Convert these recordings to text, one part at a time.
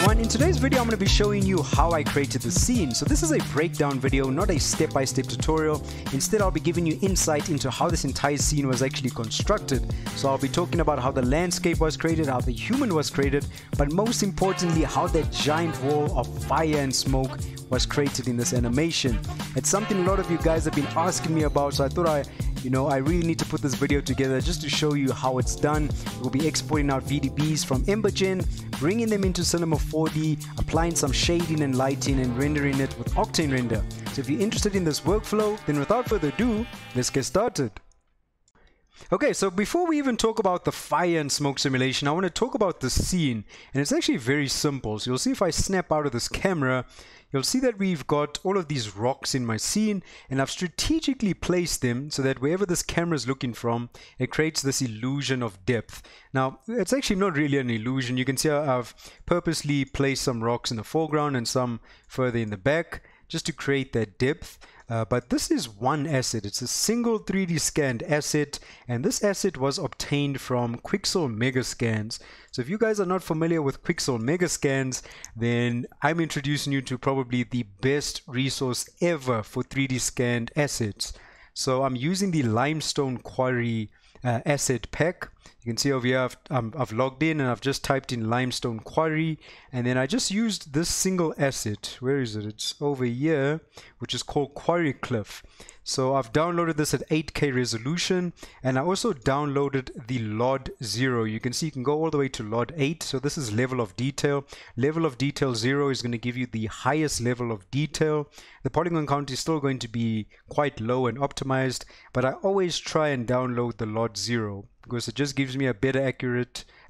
everyone, in today's video I'm going to be showing you how I created the scene. So this is a breakdown video, not a step-by-step tutorial. Instead, I'll be giving you insight into how this entire scene was actually constructed. So I'll be talking about how the landscape was created, how the human was created, but most importantly how that giant wall of fire and smoke was created in this animation. It's something a lot of you guys have been asking me about, so I thought I really need to put this video together just to show you how it's done. We'll be exporting out VDBs from EmberGen, bringing them into Cinema 4D, applying some shading and lighting, and rendering it with Octane Render. So if you're interested in this workflow, then without further ado, let's get started. Okay, so before we even talk about the fire and smoke simulation, I want to talk about the scene, and it's actually very simple. So you'll see if I snap out of this camera, you'll see that we've got all of these rocks in my scene, and I've strategically placed them so that wherever this camera is looking from, it creates this illusion of depth. Now, it's actually not really an illusion. You can see I've purposely placed some rocks in the foreground and some further in the back just to create that depth. But this is one asset. It's a single 3D scanned asset, and this asset was obtained from Quixel Megascans. So if you guys are not familiar with Quixel Megascans, then I'm introducing you to probably the best resource ever for 3D scanned assets. So I'm using the Limestone Quarry asset pack. You can see over here I've logged in and I've just typed in Limestone Quarry, and then I just used this single asset. Where is it? It's over here, which is called Quarry Cliff. So I've downloaded this at 8K resolution, and I also downloaded the LOD 0. You can see you can go all the way to LOD 8. So this is level of detail. Level of detail 0 is going to give you the highest level of detail. The polygon count is still going to be quite low and optimized, but I always try and download the LOD 0 because it just gives me a better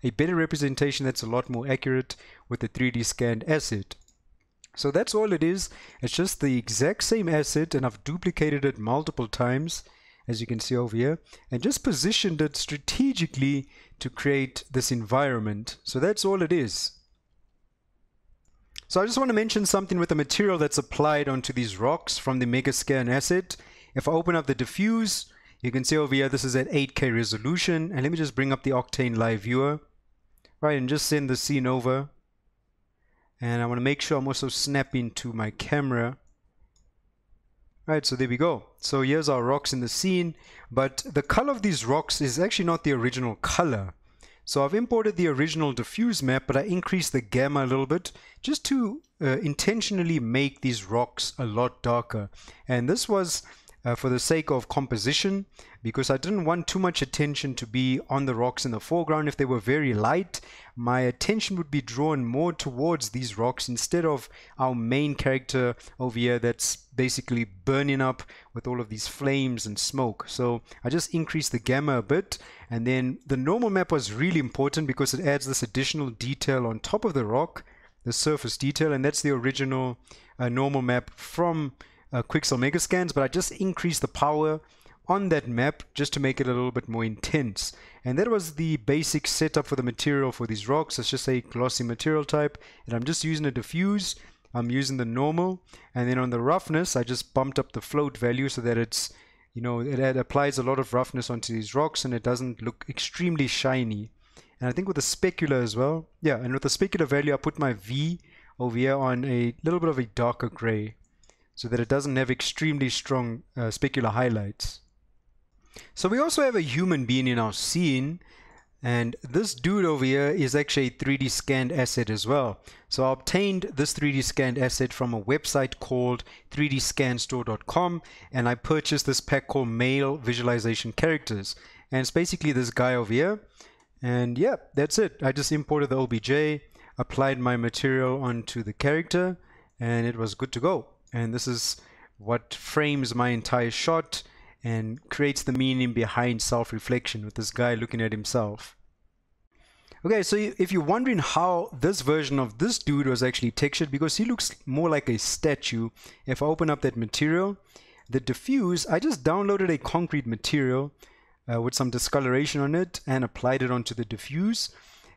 representation that's a lot more accurate with the 3D scanned asset. So that's all it is. It's just the exact same asset, and I've duplicated it multiple times, as you can see over here, and just positioned it strategically to create this environment. So that's all it is. So I just want to mention something with the material that's applied onto these rocks from the Megascan asset. If I open up the diffuse, you can see over here this is at 8K resolution, and let me just bring up the Octane Live Viewer, right, and just send the scene over. And I want to make sure I'm also snapping to my camera. Right, so there we go. So here's our rocks in the scene, but the color of these rocks is actually not the original color. So I've imported the original diffuse map, but I increased the gamma a little bit just to intentionally make these rocks a lot darker. And this was for the sake of composition, because I didn't want too much attention to be on the rocks in the foreground. If they were very light, my attention would be drawn more towards these rocks instead of our main character over here that's basically burning up with all of these flames and smoke. So I just increased the gamma a bit, and then the normal map was really important because it adds this additional detail on top of the rock, the surface detail, and that's the original normal map from Quixel Megascans, but I just increased the power on that map just to make it a little bit more intense. And that was the basic setup for the material for these rocks. It's just a glossy material type, and I'm just using a diffuse. I'm using the normal, and then on the roughness I just bumped up the float value so that it's, you know, it applies a lot of roughness onto these rocks and it doesn't look extremely shiny. And I think with the specular as well, yeah, and with the specular value I put my V over here on a little bit of a darker gray, so that it doesn't have extremely strong specular highlights. So we also have a human being in our scene, and this dude over here is actually a 3D scanned asset as well. So I obtained this 3D scanned asset from a website called 3dscanstore.com, and I purchased this pack called Male Visualization Characters. And it's basically this guy over here, and yeah, that's it. I just imported the OBJ, applied my material onto the character, and it was good to go. And this is what frames my entire shot and creates the meaning behind self-reflection with this guy looking at himself. Okay, so if you're wondering how this version of this dude was actually textured, because he looks more like a statue. If I open up that material, the diffuse, I just downloaded a concrete material with some discoloration on it and applied it onto the diffuse.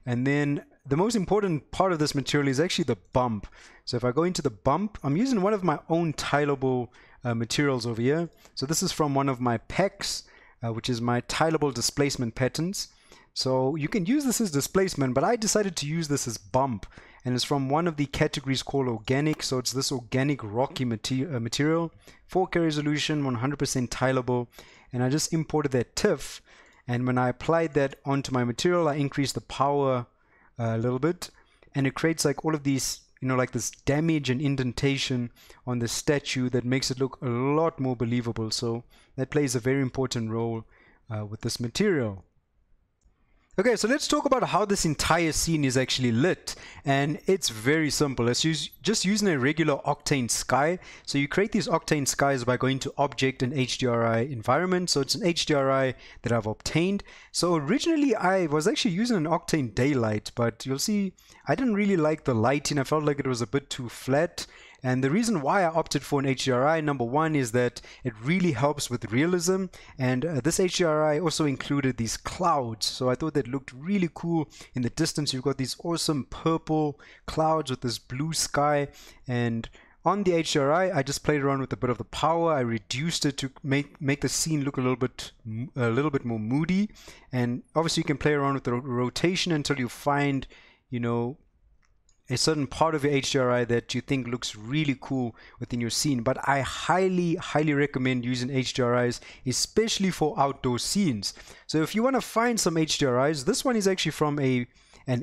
And then the most important part of this material is actually the bump. So if I go into the bump, I'm using one of my own tileable materials over here. So this is from one of my packs, which is my tileable displacement patterns. So you can use this as displacement, but I decided to use this as bump. and it's from one of the categories called organic. So it's this organic rocky material, 4K resolution, 100% tileable, and I just imported that TIFF, and when I applied that onto my material, I increased the power a little bit, and it creates like all of these, you know, like this damage and indentation on the statue that makes it look a lot more believable. So that plays a very important role with this material. Okay, so let's talk about how this entire scene is actually lit, and it's very simple. It's just using a regular Octane sky. So you create these Octane skies by going to Object and HDRI Environment. So it's an HDRI that I've obtained. So originally I was actually using an Octane Daylight, but you'll see I didn't really like the lighting. I felt like it was a bit too flat. And the reason why I opted for an HDRI, number one, is that it really helps with realism. And this HDRI also included these clouds. So I thought that looked really cool. In the distance, you've got these awesome purple clouds with this blue sky. And on the HDRI, I just played around with a bit of the power. I reduced it to make the scene look a little bit more moody. And obviously, you can play around with the rotation until you find, you know, a certain part of your HDRI that you think looks really cool within your scene. But I highly recommend using HDRIs, especially for outdoor scenes. So if you want to find some HDRIs, this one is actually from an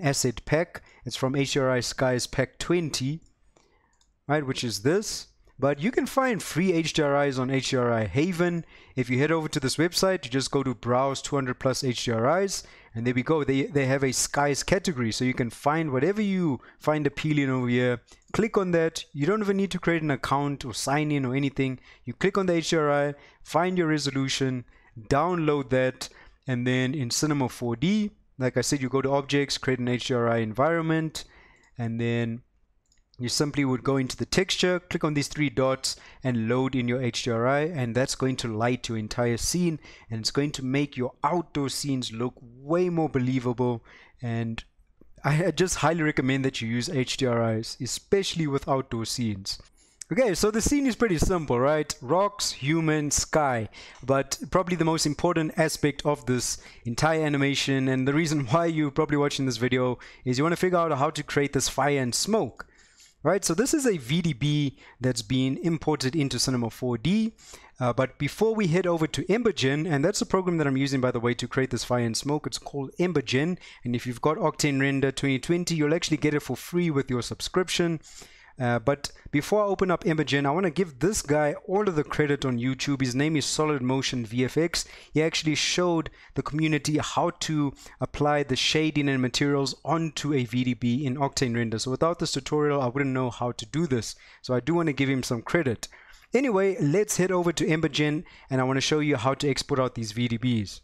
asset pack. It's from HDRI Skies Pack 20, right, which is this. But you can find free HDRIs on HDRI Haven. If you head over to this website, you just go to browse 200 plus HDRIs, and there we go. They have a skies category, so you can find whatever you find appealing over here. Click on that. You don't even need to create an account or sign in or anything. You click on the HDRI, find your resolution, download that, and then in Cinema 4D, like I said, you go to Objects, create an HDRI environment, and then you simply would go into the texture, click on these three dots, and load in your HDRI, and that's going to light your entire scene, and it's going to make your outdoor scenes look way more believable. And I just highly recommend that you use HDRIs, especially with outdoor scenes. Okay, so the scene is pretty simple, right? Rocks, human, sky. But probably the most important aspect of this entire animation, and the reason why you're probably watching this video, is you want to figure out how to create this fire and smoke. Right, so this is a VDB that's been imported into Cinema 4D. But before we head over to EmberGen, and that's a program that I'm using, by the way, to create this fire and smoke. It's called EmberGen. And if you've got Octane Render 2020, you'll actually get it for free with your subscription. But before I open up EmberGen, I want to give this guy all of the credit on YouTube. His name is Solid Motion VFX. He actually showed the community how to apply the shading and materials onto a VDB in Octane Render. So without this tutorial, I wouldn't know how to do this. So I do want to give him some credit. Anyway, let's head over to EmberGen, and I want to show you how to export out these VDBs.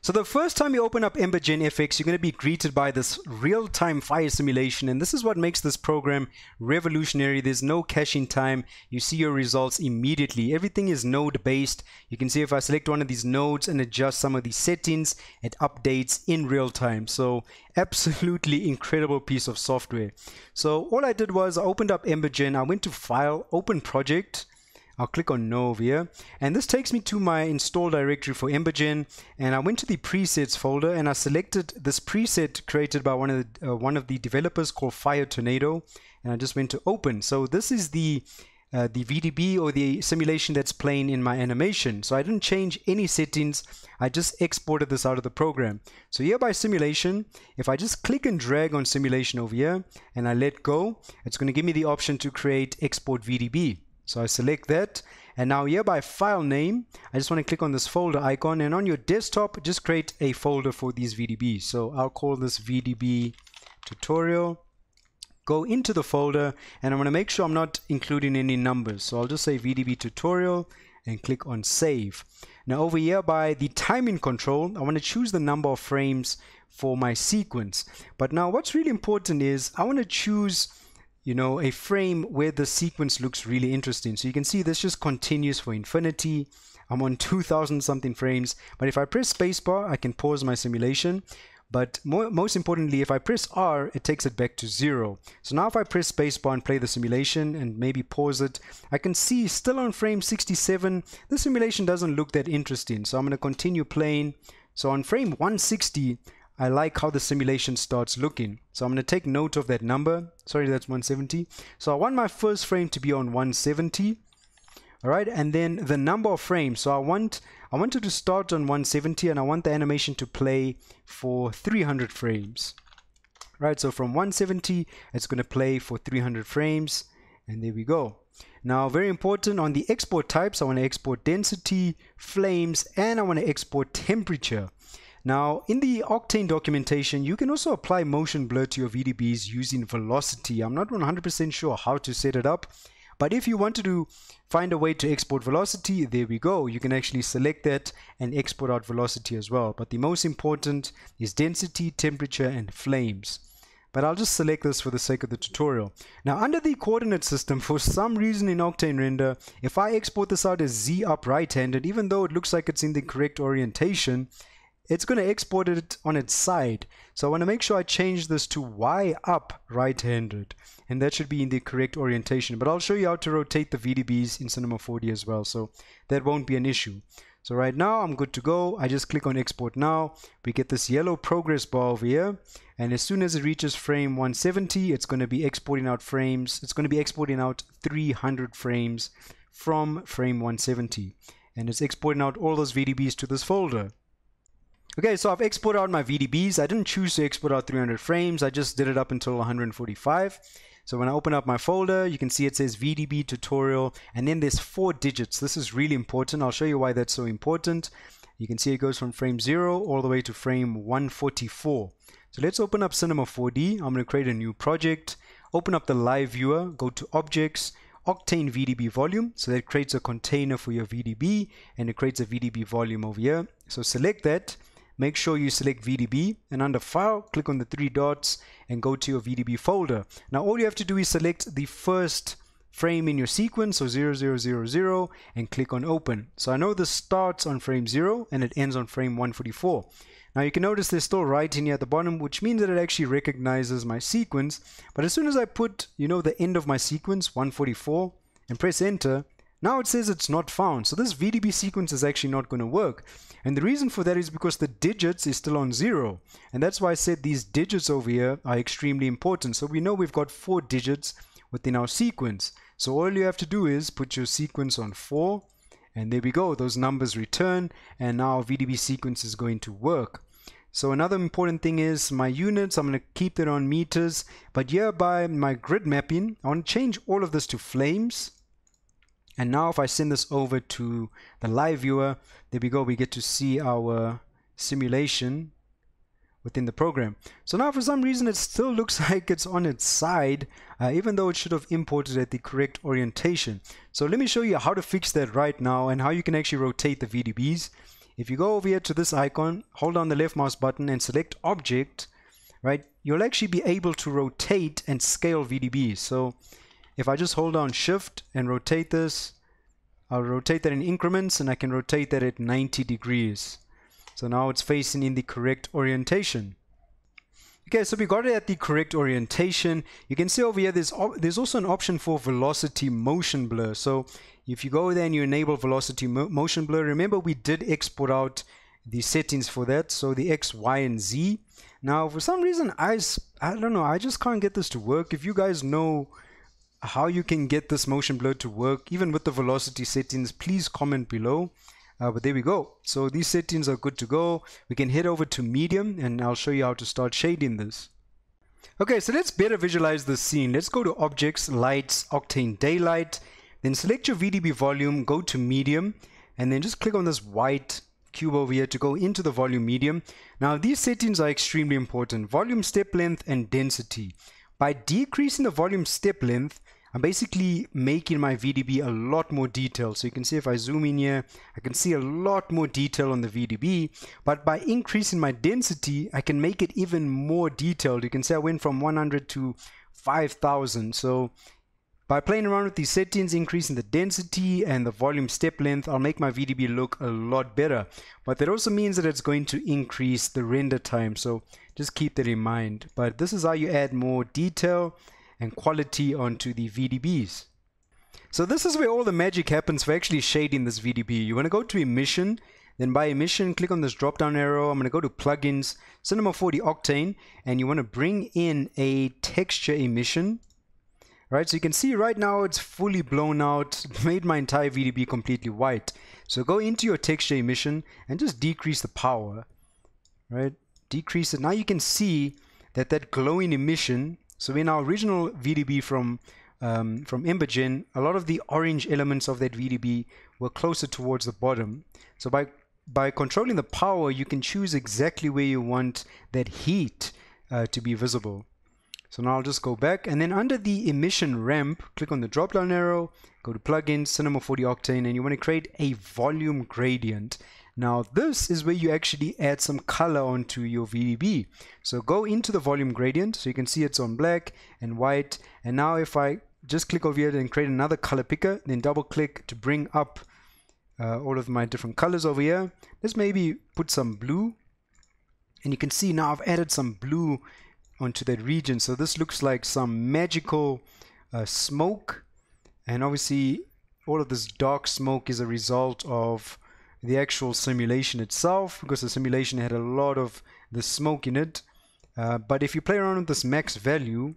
So the first time you open up EmberGen FX, you're going to be greeted by this real-time fire simulation, and this is what makes this program revolutionary. There's no caching time. You see your results immediately. Everything is node-based. You can see if I select one of these nodes and adjust some of these settings, it updates in real time. So absolutely incredible piece of software. So all I did was I opened up EmberGen. I went to File, Open Project. I'll click on no over here, and this takes me to my install directory for EmberGen, and I went to the presets folder and I selected this preset created by one of the developers called Fire Tornado, and I just went to open. So this is the VDB or the simulation that's playing in my animation. So I didn't change any settings. I just exported this out of the program. So here by simulation, if I just click and drag on simulation over here and I let go, it's going to give me the option to create export VDB. So I select that, and now here by file name, I just want to click on this folder icon, and on your desktop, just create a folder for these VDBs. So I'll call this VDB tutorial. Go into the folder, and I want to make sure I'm not including any numbers. So I'll just say VDB tutorial and click on save. Now over here by the timing control, I want to choose the number of frames for my sequence. But now what's really important is I want to choose, you know, a frame where the sequence looks really interesting. So you can see this just continues for infinity. I'm on 2,000 something frames, but if I press spacebar, I can pause my simulation. But most importantly, if I press R, it takes it back to 0. So now if I press spacebar and play the simulation and maybe pause it, I can see still on frame 67, the simulation doesn't look that interesting. So I'm going to continue playing. So on frame 160, I like how the simulation starts looking. So I'm going to take note of that number. Sorry, that's 170. So I want my first frame to be on 170. All right, and then the number of frames. So I want it to start on 170, and I want the animation to play for 300 frames. Right, so from 170, it's going to play for 300 frames, and there we go. Now, very important, on the export types, I want to export density, flames, and I want to export temperature. Now, in the Octane documentation, you can also apply motion blur to your VDBs using velocity. I'm not 100% sure how to set it up, but if you wanted to find a way to export velocity, there we go. You can actually select that and export out velocity as well. But the most important is density, temperature, and flames. But I'll just select this for the sake of the tutorial. Now, under the coordinate system, for some reason in Octane Render, if I export this out as Z up right-handed, even though it looks like it's in the correct orientation, it's going to export it on its side. So I want to make sure I change this to Y up right-handed, and that should be in the correct orientation. But I'll show you how to rotate the VDBs in Cinema 4D as well, so that won't be an issue. So right now I'm good to go. I just click on export now. We get this yellow progress bar over here, and as soon as it reaches frame 170, it's going to be exporting out frames. It's going to be exporting out 300 frames from frame 170, and it's exporting out all those VDBs to this folder. Okay, so I've exported out my VDBs. I didn't choose to export out 300 frames. I just did it up until 145. So when I open up my folder, you can see it says VDB tutorial, and then there's 4 digits. This is really important. I'll show you why that's so important. You can see it goes from frame 0 all the way to frame 144. So let's open up Cinema 4D. I'm going to create a new project. Open up the live viewer. Go to Objects, Octane VDB Volume. So that creates a container for your VDB, and it creates a VDB volume over here. So select that. Make sure you select VDB, and under File, click on the 3 dots and go to your VDB folder. Now all you have to do is select the first frame in your sequence, so 0000, and click on Open. So I know this starts on frame 0 and it ends on frame 144. Now you can notice there's still writing here at the bottom, which means that it actually recognizes my sequence. But as soon as I put, you know, the end of my sequence, 144, and press Enter, now it says it's not found. So this VDB sequence is actually not going to work. And the reason for that is because the digits is still on 0. And that's why I said these digits over here are extremely important. So we know we've got 4 digits within our sequence. So all you have to do is put your sequence on 4. And there we go. Those numbers return. And now our VDB sequence is going to work. So another important thing is my units. I'm going to keep it on meters. But here by my grid mapping, I want to change all of this to flames. And now if I send this over to the live viewer, there we go, we get to see our simulation within the program. So now for some reason it still looks like it's on its side, even though it should have imported at the correct orientation. So let me show you how to fix that right now and how you can actually rotate the VDBs. If you go over here to this icon, hold down the left mouse button and select Object, right? You'll actually be able to rotate and scale VDBs. So if I just hold down Shift and rotate this, I'll rotate that in increments, and I can rotate that at 90 degrees. So now it's facing in the correct orientation. Okay, so we got it at the correct orientation. You can see over here there's also an option for velocity motion blur. So if you go there and you enable velocity motion blur, remember we did export out the settings for that, so the X, Y, and Z. Now for some reason, I don't know, I just can't get this to work. If you guys know how you can get this motion blur to work even with the velocity settings, please comment below. But there we go. So these settings are good to go. We can head over to medium, and I'll show you how to start shading this. Okay, so let's better visualize this scene. Let's go to Objects, Lights, Octane Daylight, then select your VDB volume, go to medium, and then just click on this white cube over here to go into the volume medium. Now these settings are extremely important: volume, step length, and density. By decreasing the volume step length, I'm basically making my VDB a lot more detailed. So you can see if I zoom in here, I can see a lot more detail on the VDB. But by increasing my density, I can make it even more detailed. You can see I went from 100 to 5,000. So by playing around with these settings, increasing the density and the volume step length, I'll make my VDB look a lot better. But that also means that it's going to increase the render time. So just keep that in mind. But this is how you add more detail and quality onto the VDBs. So this is where all the magic happens for actually shading this VDB. You want to go to Emission, Then by emission, click on this drop down arrow. I'm going to go to plugins, Cinema 4D Octane, and you want to bring in a texture emission. Right, so you can see right now it's fully blown out, made my entire VDB completely white. So go into your texture emission and just decrease the power. Right, decrease it. Now you can see that that glowing emission. So in our original VDB from EmberGen, a lot of the orange elements of that VDB were closer towards the bottom. So by controlling the power, you can choose exactly where you want that heat to be visible. So now I'll just go back, and then under the emission ramp, click on the drop down arrow, go to plugins, Cinema 4D Octane, and you want to create a volume gradient. Now this is where you actually add some color onto your VDB. So go into the volume gradient, so you can see it's on black and white. And now if I just click over here and create another color picker, then double click to bring up all of my different colors over here. Let's maybe put some blue, and you can see now I've added some blue onto that region. So this looks like some magical smoke, and obviously all of this dark smoke is a result of the actual simulation itself, because the simulation had a lot of the smoke in it. But if you play around with this max value,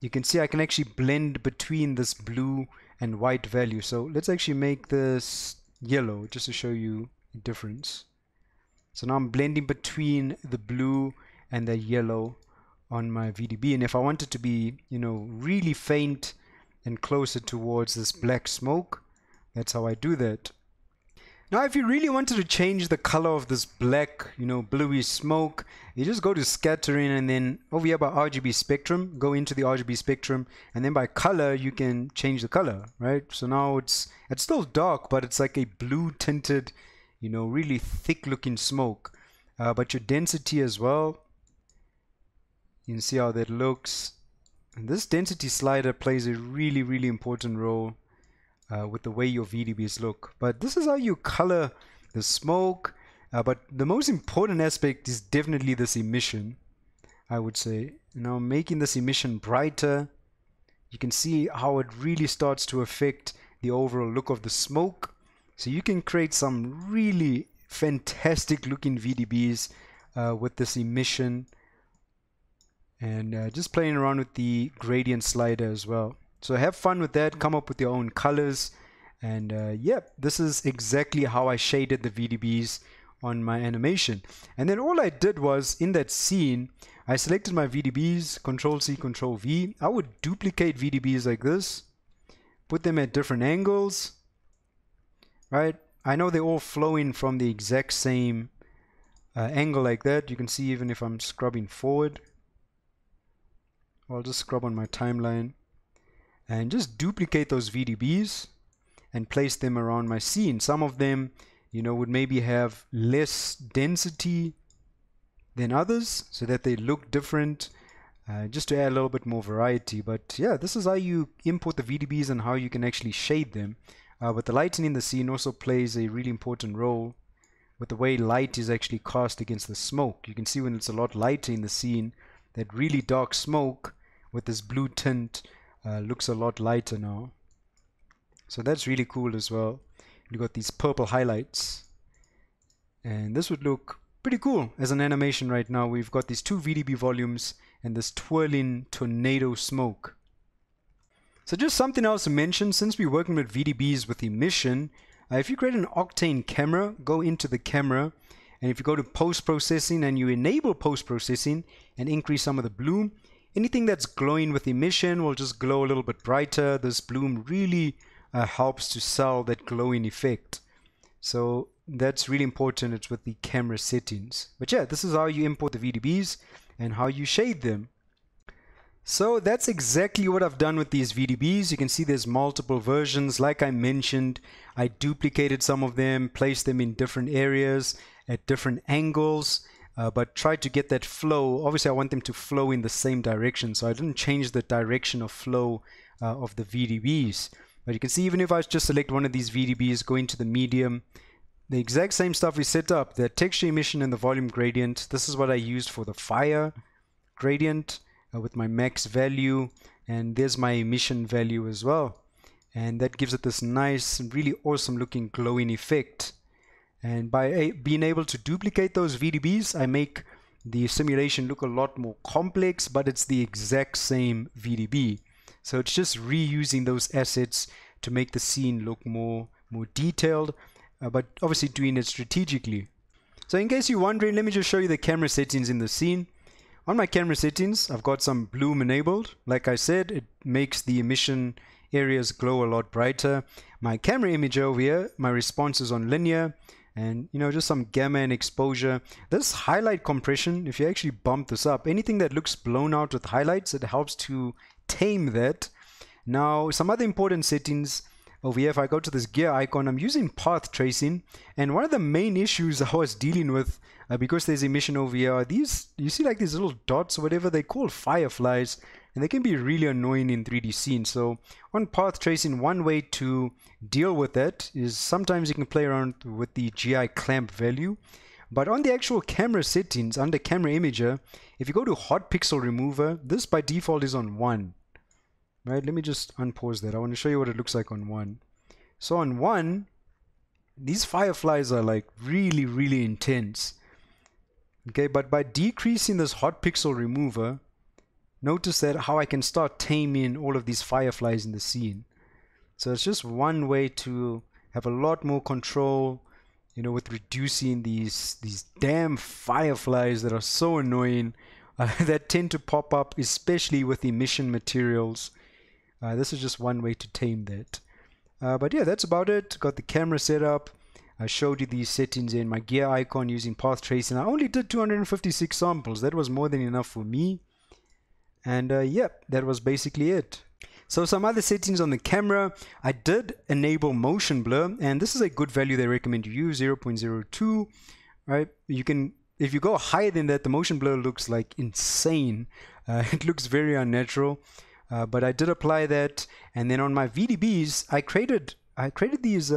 you can see I can actually blend between this blue and white value. So let's actually make this yellow just to show you the difference. So now I'm blending between the blue and the yellow on my VDB, and if I want it to be, you know, really faint and closer towards this black smoke, that's how I do that. Now if you really wanted to change the color of this black, you know, bluey smoke, you just go to scattering, and then over here by RGB spectrum, go into the RGB spectrum, and then by color you can change the color, right? So now it's still dark, but it's like a blue tinted, you know, really thick looking smoke. But your density as well, you can see how that looks. And this density slider plays a really, really important role with the way your VDBs look. But this is how you color the smoke. But the most important aspect is definitely this emission, I would say. Now making this emission brighter, you can see how it really starts to affect the overall look of the smoke. So you can create some really fantastic looking VDBs with this emission. And just playing around with the gradient slider as well. So have fun with that, come up with your own colors, and yeah, this is exactly how I shaded the VDBs on my animation. And then all I did was, in that scene, I selected my VDBs, Control C, Control V. I would duplicate VDBs like this, put them at different angles, right? I know they're all flowing from the exact same angle like that. You can see even if I'm scrubbing forward, I'll just scrub on my timeline and just duplicate those VDBs and place them around my scene. Some of them, you know, would maybe have less density than others so that they look different, just to add a little bit more variety. But yeah, this is how you import the VDBs and how you can actually shade them. But the lighting in the scene also plays a really important role with the way light is actually cast against the smoke. You can see when it's a lot lighter in the scene, that really dark smoke with this blue tint looks a lot lighter now. So that's really cool as well. You got these purple highlights, and this would look pretty cool as an animation. Right now we've got these two VDB volumes and this twirling tornado smoke. So just something else to mention, since we're working with VDBs with emission, if you create an Octane camera, go into the camera, and if you go to post-processing and you enable post-processing and increase some of the bloom, anything that's glowing with emission will just glow a little bit brighter. This bloom really helps to sell that glowing effect. So that's really important. It's with the camera settings. But yeah, this is how you import the VDBs and how you shade them. So that's exactly what I've done with these VDBs. You can see there's multiple versions. Like I mentioned, I duplicated some of them, placed them in different areas at different angles, but try to get that flow. Obviously I want them to flow in the same direction, so I didn't change the direction of flow of the VDBs. But you can see, even if I just select one of these VDBs, go into the medium, the exact same stuff we set up, the texture emission and the volume gradient. This is what I used for the fire gradient with my max value, and there's my emission value as well, and that gives it this nice and really awesome looking glowing effect. And by being able to duplicate those VDBs, I make the simulation look a lot more complex, but it's the exact same VDB. So it's just reusing those assets to make the scene look more detailed, but obviously doing it strategically. So in case you're wondering, let me just show you the camera settings in the scene. On my camera settings, I've got some bloom enabled. Like I said, it makes the emission areas glow a lot brighter. My camera image over here, my response is on linear, and you know, just some gamma and exposure. This highlight compression, if you actually bump this up, anything that looks blown out with highlights, it helps to tame that. Now, some other important settings over here, if I go to this gear icon, I'm using path tracing, and one of the main issues I was dealing with, because there's emission over here, are these, you see like these little dots, whatever they call fireflies, and they can be really annoying in 3D scenes. So on path tracing, one way to deal with that is sometimes you can play around with the GI clamp value. But on the actual camera settings, under camera imager, if you go to hot pixel remover, this by default is on 1. Right, let me just unpause that. I want to show you what it looks like on 1. So on 1, these fireflies are like really, really intense. Okay, but by decreasing this hot pixel remover, notice that how I can start taming all of these fireflies in the scene. So it's just one way to have a lot more control, you know, with reducing these damn fireflies that are so annoying, that tend to pop up, especially with emission materials. This is just one way to tame that. But yeah, that's about it. Got the camera set up. I showed you these settings in my gear icon using path tracing. I only did 256 samples. That was more than enough for me. And yep, that was basically it. So some other settings on the camera. I did enable motion blur, and this is a good value they recommend you use, 0.02, right? You can, if you go higher than that, the motion blur looks like insane. It looks very unnatural, but I did apply that. And then on my VDBs, I created these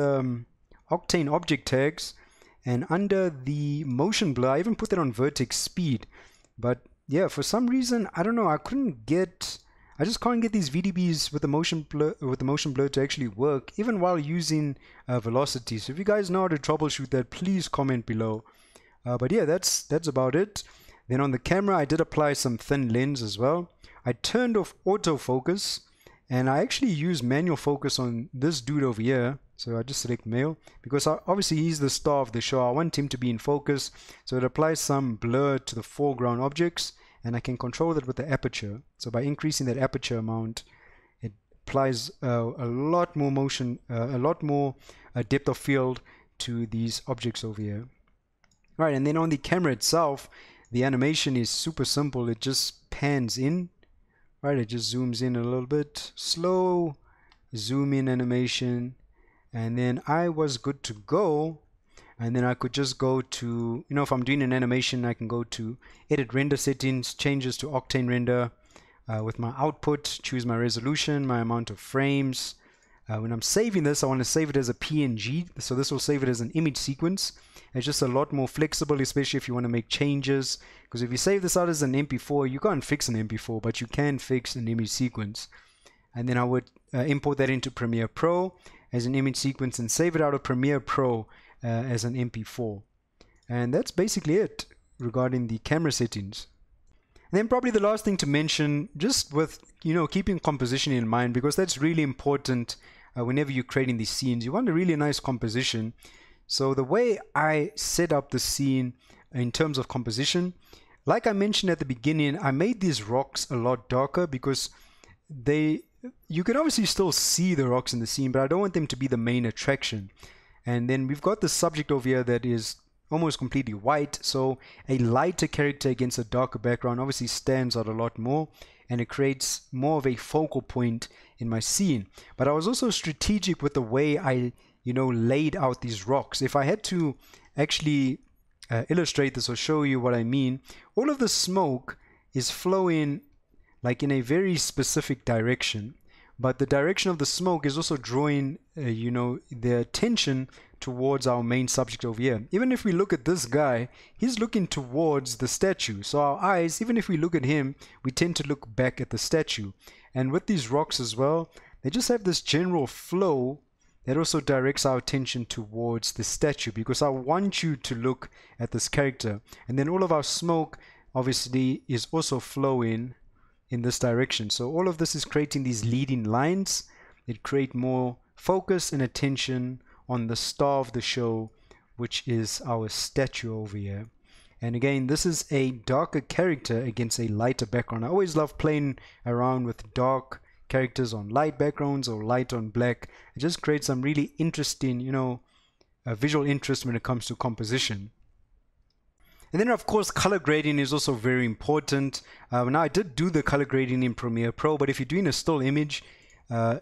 Octane object tags, and under the motion blur, I even put that on vertex speed. But yeah, for some reason, I don't know, I just can't get these VDBs with the motion blur to actually work, even while using velocity. So if you guys know how to troubleshoot that, please comment below. But yeah, that's about it. Then on the camera, I did apply some thin lens as well. I turned off autofocus, and I actually use manual focus on this dude over here. So I just select male, because obviously he's the star of the show. I want him to be in focus. So it applies some blur to the foreground objects, and I can control that with the aperture. So by increasing that aperture amount, it applies a lot more motion, a lot more depth of field to these objects over here. All right, and then on the camera itself, the animation is super simple. It just pans in, right? It just zooms in a little bit, slow zoom in animation. And then I was good to go, and then I could just go to, you know, if I'm doing an animation, I can go to edit render settings, changes to Octane Render with my output, choose my resolution, my amount of frames. When I'm saving this, I want to save it as a PNG, so this will save it as an image sequence. It's just a lot more flexible, especially if you want to make changes, because if you save this out as an MP4, you can't fix an MP4, but you can fix an image sequence. And then I would import that into Premiere Pro as an image sequence and save it out of Premiere Pro as an MP4. And that's basically it regarding the camera settings. And then probably the last thing to mention, just with, you know, keeping composition in mind, because that's really important whenever you're creating these scenes. You want a really nice composition. So the way I set up the scene in terms of composition, like I mentioned at the beginning, I made these rocks a lot darker because you can obviously still see the rocks in the scene, but I don't want them to be the main attraction. And then we've got the subject over here that is almost completely white, so a lighter character against a darker background obviously stands out a lot more, and it creates more of a focal point in my scene. But I was also strategic with the way I, you know, laid out these rocks. If I had to actually illustrate this or show you what I mean, all of the smoke is flowing like in a very specific direction, but the direction of the smoke is also drawing, you know, their attention towards our main subject over here. Even if we look at this guy, he's looking towards the statue. So our eyes, even if we look at him, we tend to look back at the statue. And with these rocks as well, they just have this general flow That also directs our attention towards the statue, because I want you to look at this character. And then all of our smoke obviously is also flowing in this direction. So all of this is creating these leading lines. It creates more focus and attention on the star of the show, which is our statue over here. And again, this is a darker character against a lighter background. I always love playing around with dark characters on light backgrounds or light on black. It just creates some really interesting, you know, visual interest when it comes to composition. And then of course, color grading is also very important. Now I did do the color grading in Premiere Pro, but if you're doing a still image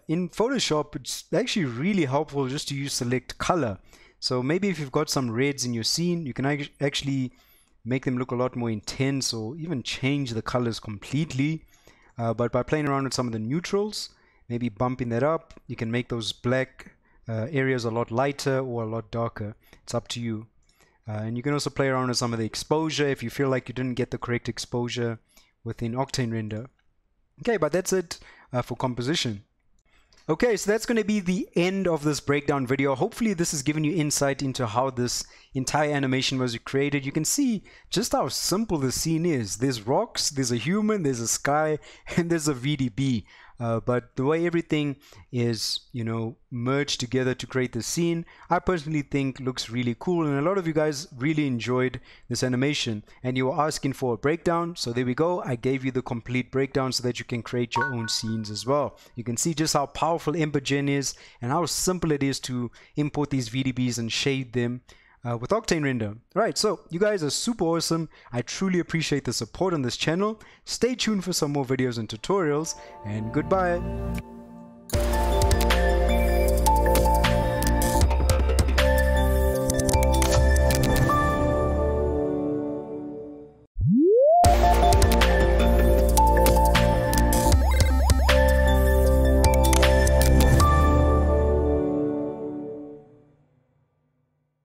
in Photoshop, it's actually really helpful just to use select color. So maybe if you've got some reds in your scene, you can actually make them look a lot more intense or even change the colors completely. But by playing around with some of the neutrals, maybe bumping that up, you can make those black areas a lot lighter or a lot darker. It's up to you. And you can also play around with some of the exposure if you feel like you didn't get the correct exposure within Octane Render. Okay, but that's it for composition. Okay, so that's going to be the end of this breakdown video. Hopefully this has given you insight into how this entire animation was created. You can see just how simple the scene is. There's rocks, there's a human, there's a sky, and there's a VDB. But the way everything is, you know, merged together to create the scene, I personally think looks really cool. And a lot of you guys really enjoyed this animation and you were asking for a breakdown. So there we go. I gave you the complete breakdown so that you can create your own scenes as well. You can see just how powerful EmberGen is and how simple it is to import these VDBs and shade them with Octane Render. Right, so you guys are super awesome. I truly appreciate the support on this channel. Stay tuned for some more videos and tutorials, and goodbye.